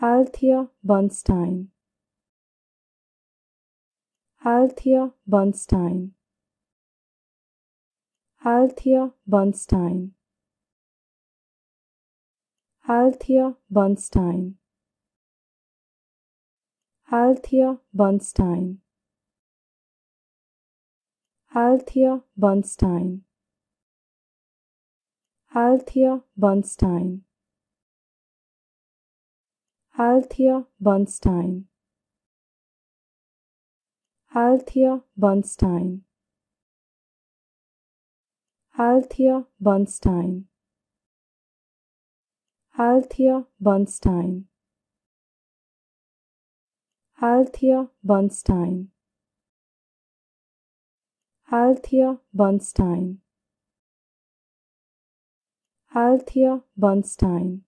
Althea Bernstein. Althea Bernstein. Althea Bernstein. Althea Bernstein. Althea Bernstein. Althea Bernstein. Althea Bernstein. Althea Bernstein. Althea Bernstein. Althea Bernstein. Althea Bernstein. Althea Bernstein. Althea Bernstein. Althea Bernstein.